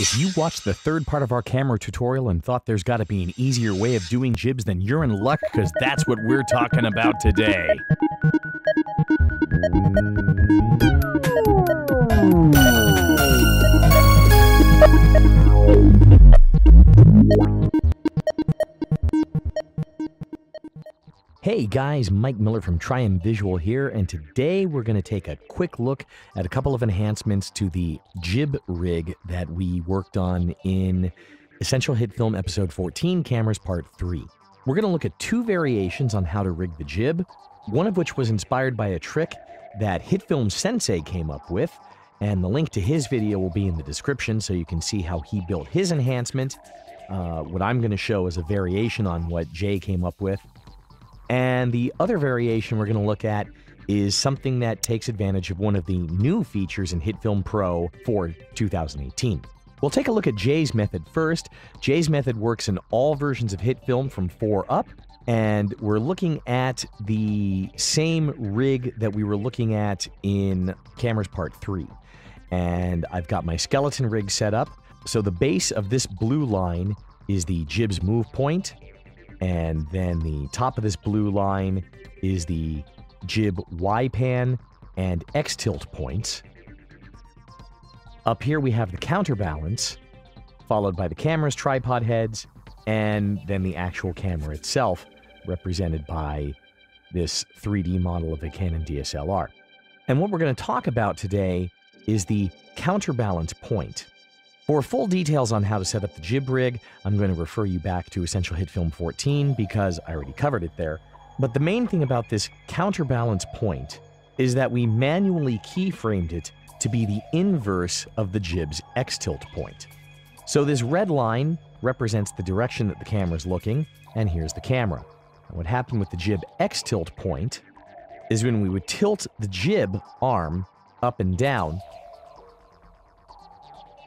If you watched the third part of our camera tutorial and thought there's got to be an easier way of doing jibs, then you're in luck, because that's what we're talking about today. Hey guys, Mike Miller from Triem Visual here, and today we're going to take a quick look at a couple of enhancements to the jib rig that we worked on in Essential HitFilm Episode 14, Cameras Part 3. We're going to look at two variations on how to rig the jib, one of which was inspired by a trick that HitFilm Sensei came up with, and the link to his video will be in the description so you can see how he built his enhancement. What I'm going to show is a variation on what Jay came up with. And the other variation we're going to look at is something that takes advantage of one of the new features in HitFilm Pro for 2018. We'll take a look at Jay's method first. Jay's method works in all versions of HitFilm from 4 up, and we're looking at the same rig that we were looking at in Cameras Part 3. And I've got my skeleton rig set up. So the base of this blue line is the jib's move point. And then the top of this blue line is the jib Y-pan and X-tilt points. Up here we have the counterbalance, followed by the camera's tripod heads, and then the actual camera itself, represented by this 3D model of a Canon DSLR. And what we're going to talk about today is the counterbalance point. For full details on how to set up the jib rig, I'm going to refer you back to Essential HitFilm 14 because I already covered it there. But the main thing about this counterbalance point is that we manually keyframed it to be the inverse of the jib's X-tilt point. So this red line represents the direction that the camera's looking, and here's the camera. And what happened with the jib X-tilt point is when we would tilt the jib arm up and down,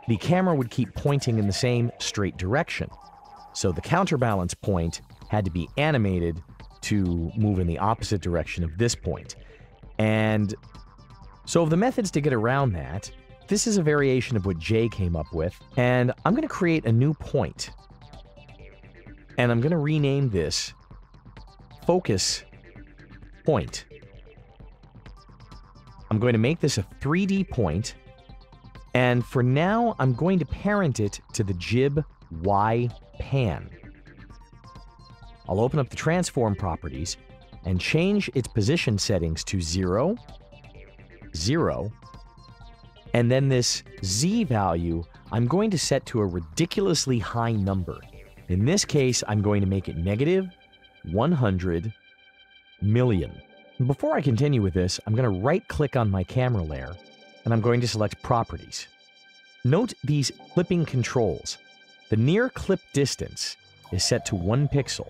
the camera would keep pointing in the same straight direction. So the counterbalance point had to be animated to move in the opposite direction of this point. And so of the methods to get around that, this is a variation of what Jay came up with. And I'm going to create a new point. And I'm going to rename this Focus Point. I'm going to make this a 3D point. And for now, I'm going to parent it to the jib Y pan. I'll open up the transform properties and change its position settings to 0, 0, and then this Z value I'm going to set to a ridiculously high number. In this case, I'm going to make it negative 100 million. Before I continue with this, I'm going to right-click on my camera layer, and I'm going to select Properties. Note these clipping controls. The near clip distance is set to 1 pixel,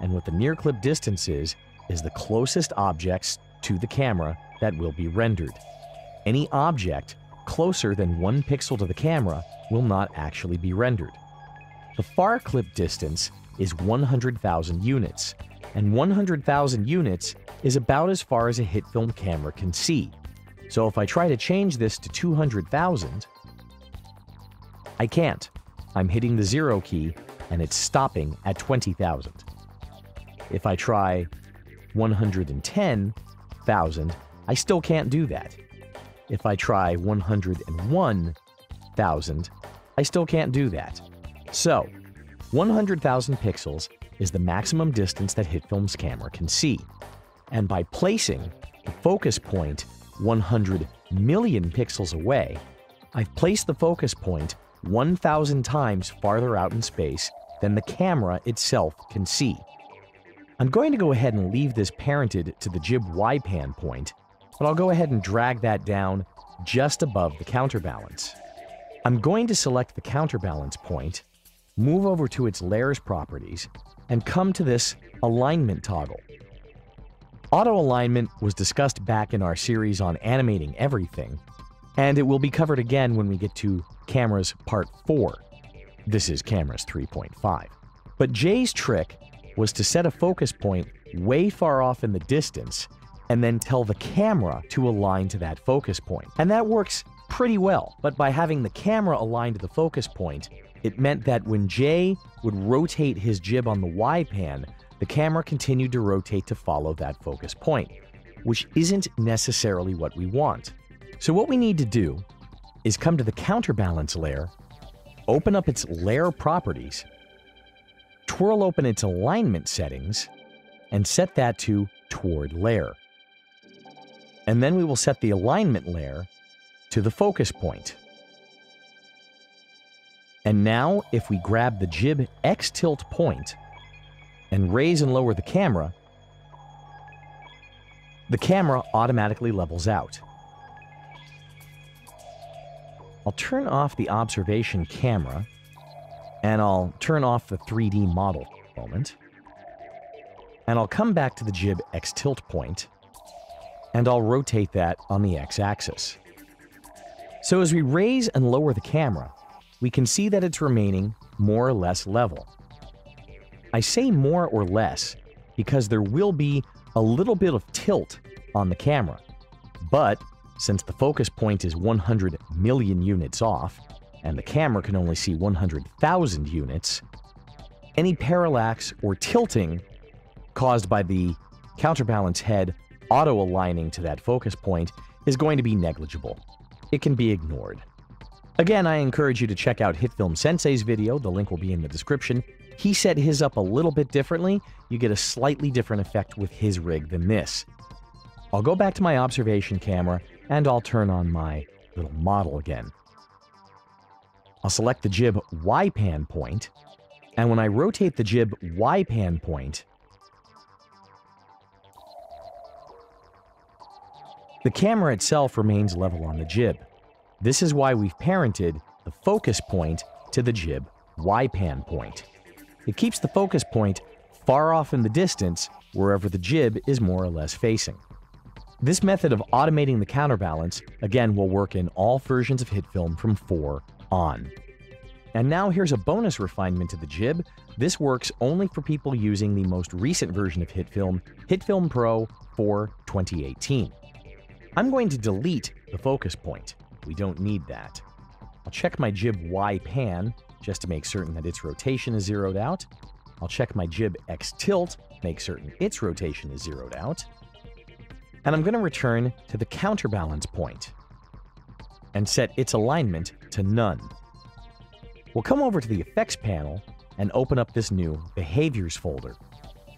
and what the near clip distance is the closest objects to the camera that will be rendered. Any object closer than 1 pixel to the camera will not actually be rendered. The far clip distance is 100,000 units, and 100,000 units is about as far as a HitFilm camera can see. So if I try to change this to 200,000, I can't. I'm hitting the 0 key, and it's stopping at 20,000. If I try 110,000, I still can't do that. If I try 101,000, I still can't do that. So 100,000 pixels is the maximum distance that HitFilm's camera can see. And by placing the focus point 100 million pixels away, I've placed the focus point 1,000 times farther out in space than the camera itself can see. I'm going to go ahead and leave this parented to the jib Y-pan point, but I'll go ahead and drag that down just above the counterbalance. I'm going to select the counterbalance point, move over to its layers properties, and come to this alignment toggle. Auto alignment was discussed back in our series on animating everything, and it will be covered again when we get to Cameras Part 4. This is Cameras 3.5. But Jay's trick was to set a focus point way far off in the distance and then tell the camera to align to that focus point. And that works pretty well, but by having the camera aligned to the focus point, it meant that when Jay would rotate his jib on the Y pan, the camera continued to rotate to follow that focus point, which isn't necessarily what we want. So what we need to do is come to the counterbalance layer, open up its layer properties, twirl open its alignment settings, and set that to toward layer. And then we will set the alignment layer to the focus point. And now, if we grab the jib X-tilt point and raise and lower the camera automatically levels out. I'll turn off the observation camera, and I'll turn off the 3D model for a moment, and I'll come back to the jib X-tilt point, and I'll rotate that on the X-axis. So as we raise and lower the camera, we can see that it's remaining more or less level. I say more or less because there will be a little bit of tilt on the camera, but since the focus point is 100 million units off and the camera can only see 100,000 units, any parallax or tilting caused by the counterbalance head auto-aligning to that focus point is going to be negligible. It can be ignored. Again, I encourage you to check out HitFilm Sensei's video. The link will be in the description. He set his up a little bit differently. You get a slightly different effect with his rig than this. I'll go back to my observation camera, and I'll turn on my little model again. I'll select the jib Y-pan point, and when I rotate the jib Y-pan point, the camera itself remains level on the jib. This is why we've parented the focus point to the jib Y-pan point. It keeps the focus point far off in the distance, wherever the jib is more or less facing. This method of automating the counterbalance, again, will work in all versions of HitFilm from 4 on. And now here's a bonus refinement to the jib. This works only for people using the most recent version of HitFilm, HitFilm Pro 2018. I'm going to delete the focus point. We don't need that. I'll check my jib Y pan just to make certain that its rotation is zeroed out. I'll check my jib X tilt, make certain its rotation is zeroed out. And I'm going to return to the counterbalance point and set its alignment to none. We'll come over to the effects panel and open up this new behaviors folder.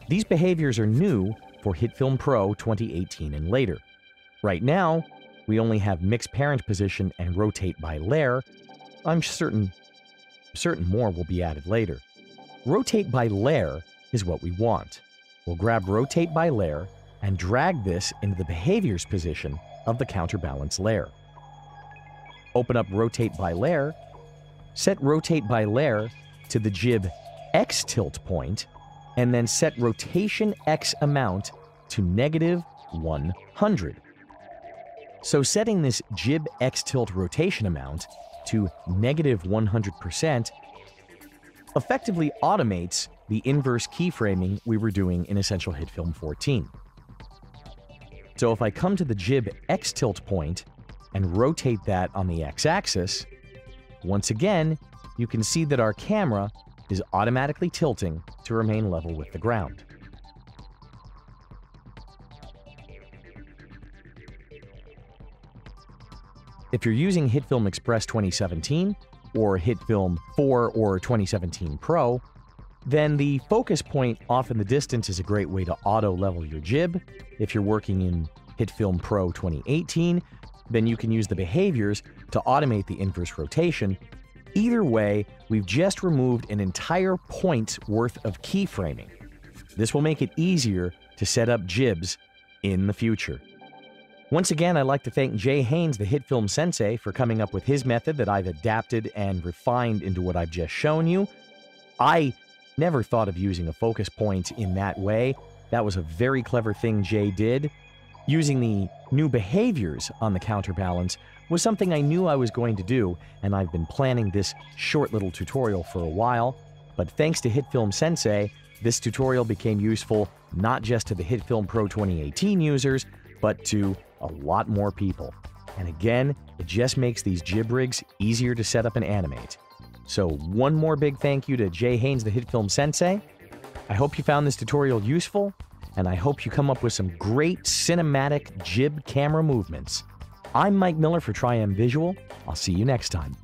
These behaviors are new for HitFilm Pro 2018 and later. Right now, we only have mix parent position and rotate by layer. I'm certain more will be added later. Rotate by layer is what we want. We'll grab rotate by layer and drag this into the behaviors position of the counterbalance layer. Open up rotate by layer, set rotate by layer to the jib X tilt point, and then set rotation X amount to -100. So setting this jib X tilt rotation amount to -100% effectively automates the inverse keyframing we were doing in Essential HitFilm 14. So if I come to the jib X tilt point and rotate that on the X axis, once again, you can see that our camera is automatically tilting to remain level with the ground. If you're using HitFilm Express 2017 or HitFilm 4 or 2017 Pro, then the focus point off in the distance is a great way to auto-level your jib. If you're working in HitFilm Pro 2018, then you can use the behaviors to automate the inverse rotation. Either way, we've just removed an entire point's worth of keyframing. This will make it easier to set up jibs in the future. Once again, I'd like to thank Jay Haynes, the HitFilm Sensei, for coming up with his method that I've adapted and refined into what I've just shown you. I never thought of using a focus point in that way. That was a very clever thing Jay did. Using the new behaviors on the counterbalance was something I knew I was going to do, and I've been planning this short little tutorial for a while. But thanks to HitFilm Sensei, this tutorial became useful not just to the HitFilm Pro 2018 users, but to a lot more people. And again, it just makes these jib rigs easier to set up and animate. So one more big thank you to Jay Haynes, the HitFilm Sensei. I hope you found this tutorial useful, and I hope you come up with some great cinematic jib camera movements. I'm Mike Miller for Triem Visual. I'll see you next time.